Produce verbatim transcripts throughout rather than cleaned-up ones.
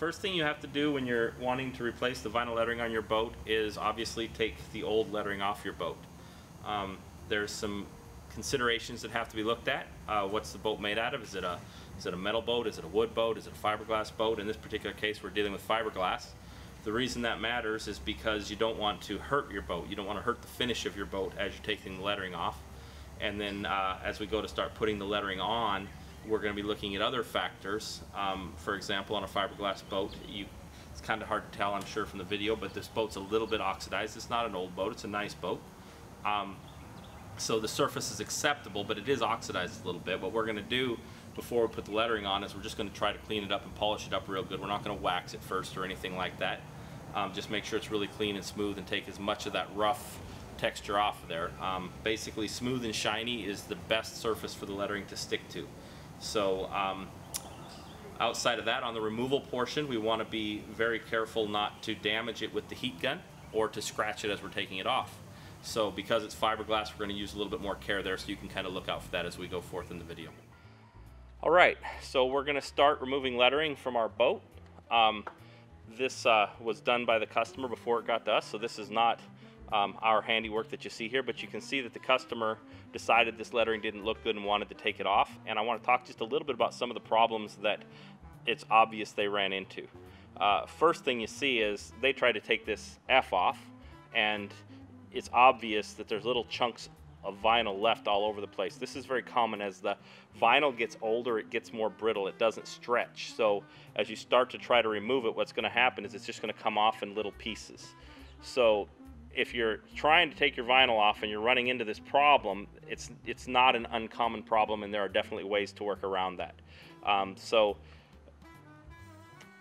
first thing you have to do when you're wanting to replace the vinyl lettering on your boat is obviously take the old lettering off your boat. Um, there's some considerations that have to be looked at. Uh, what's the boat made out of? Is it a is it a metal boat? Is it a wood boat? Is it a fiberglass boat? In this particular case, we're dealing with fiberglass. The reason that matters is because you don't want to hurt your boat. You don't want to hurt the finish of your boat as you're taking the lettering off. And then uh, as we go to start putting the lettering on, we're going to be looking at other factors. Um, for example, on a fiberglass boat, you, it's kind of hard to tell, I'm sure, from the video, but this boat's a little bit oxidized. It's not an old boat. It's a nice boat. Um, so the surface is acceptable, but it is oxidized a little bit. What we're going to do before we put the lettering on is we're just going to try to clean it up and polish it up real good. We're not going to wax it first or anything like that. Um, just make sure it's really clean and smooth and take as much of that rough texture off of there. Um, basically, smooth and shiny is the best surface for the lettering to stick to. So um, outside of that, on the removal portion, we want to be very careful not to damage it with the heat gun or to scratch it as we're taking it off. So because it's fiberglass, we're going to use a little bit more care there, so you can kind of look out for that as we go forth in the video. All right, so we're going to start removing lettering from our boat. Um, this uh, was done by the customer before it got to us, so this is not um, our handiwork that you see here, but you can see that the customer decided this lettering didn't look good and wanted to take it off. And I want to talk just a little bit about some of the problems that it's obvious they ran into. Uh, first thing you see is they tried to take this F off, and it's obvious that there's little chunks of vinyl left all over the place. This is very common. As the vinyl gets older, it gets more brittle. It doesn't stretch. So as you start to try to remove it, what's going to happen is it's just going to come off in little pieces. So if you're trying to take your vinyl off and you're running into this problem, it's it's not an uncommon problem, and there are definitely ways to work around that. Um, so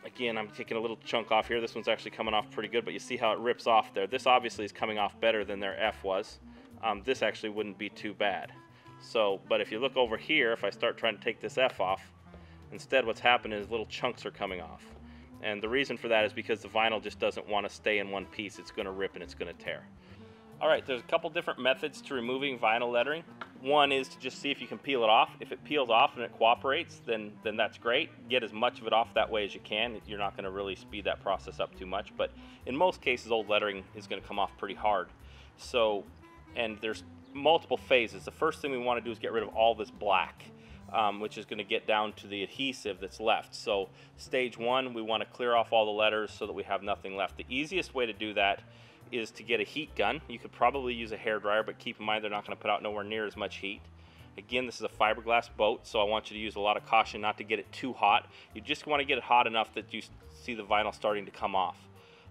again, I'm taking a little chunk off here. This one's actually coming off pretty good, but you see how it rips off there. This obviously is coming off better than their F was. Um, this actually wouldn't be too bad. So, but if you look over here, if I start trying to take this F off, instead what's happened is little chunks are coming off. And the reason for that is because the vinyl just doesn't want to stay in one piece. It's going to rip and it's going to tear. All right, there's a couple different methods to removing vinyl lettering. One is to just see if you can peel it off. If it peels off and it cooperates, then, then that's great. Get as much of it off that way as you can. You're not going to really speed that process up too much. But in most cases, old lettering is going to come off pretty hard. So, and there's multiple phases. The first thing we want to do is get rid of all this black, um, which is going to get down to the adhesive that's left. So stage one, we want to clear off all the letters so that we have nothing left. The easiest way to do that is to get a heat gun. You could probably use a hairdryer, but keep in mind they're not going to put out nowhere near as much heat. Again, this is a fiberglass boat, so I want you to use a lot of caution not to get it too hot. You just want to get it hot enough that you see the vinyl starting to come off.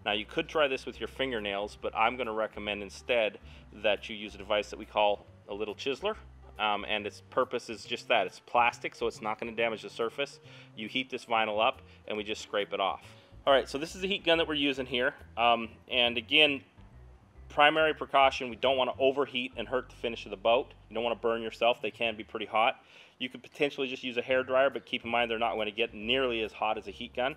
Now, you could try this with your fingernails, but I'm going to recommend instead that you use a device that we call a little chiseler, um, and its purpose is just that. It's plastic, so it's not going to damage the surface. You heat this vinyl up, and we just scrape it off. All right, so this is the heat gun that we're using here, um, and again, primary precaution, we don't want to overheat and hurt the finish of the boat. You don't want to burn yourself. They can be pretty hot. You could potentially just use a hairdryer, but keep in mind they're not going to get nearly as hot as a heat gun.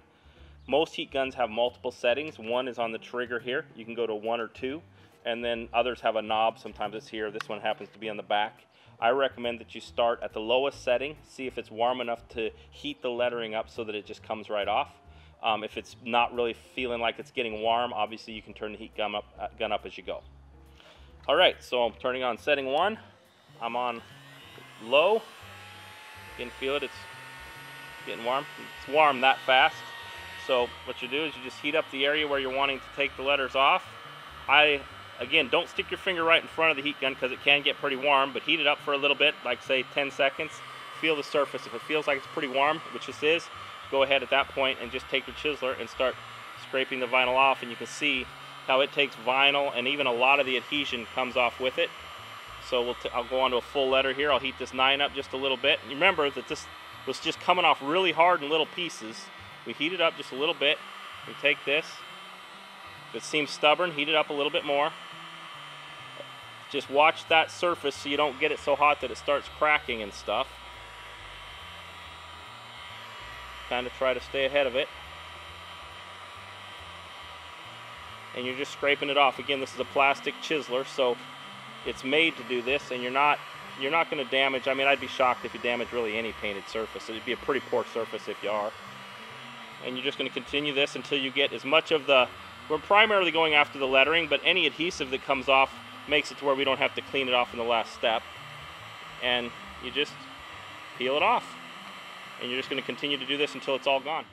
Most heat guns have multiple settings. One is on the trigger here. You can go to one or two, and then others have a knob. Sometimes it's here. This one happens to be on the back. I recommend that you start at the lowest setting, see if it's warm enough to heat the lettering up so that it just comes right off. Um, if it's not really feeling like it's getting warm, obviously you can turn the heat gun up, uh, gun up as you go. All right, so I'm turning on setting one. I'm on low. You can feel it, it's getting warm. It's warm that fast. So what you do is you just heat up the area where you're wanting to take the letters off. I, again, don't stick your finger right in front of the heat gun because it can get pretty warm, but heat it up for a little bit, like say ten seconds. Feel the surface. If it feels like it's pretty warm, which this is, go ahead at that point and just take your chiseler and start scraping the vinyl off, and you can see how it takes vinyl and even a lot of the adhesion comes off with it. So we'll t I'll go on to a full letter here. I'll heat this nine up just a little bit. And remember that this was just coming off really hard in little pieces. We heat it up just a little bit. We take this. If it seems stubborn, heat it up a little bit more. Just watch that surface so you don't get it so hot that it starts cracking and stuff. Kind of try to stay ahead of it. And you're just scraping it off. Again, this is a plastic chiseler, so it's made to do this, and you're not you're not going to damage. I mean, I'd be shocked if you damage really any painted surface. It'd be a pretty poor surface if you are. and you're just going to continue this until you get as much of the, we're primarily going after the lettering, but any adhesive that comes off makes it to where we don't have to clean it off in the last step. And you just peel it off. And you're just going to continue to do this until it's all gone.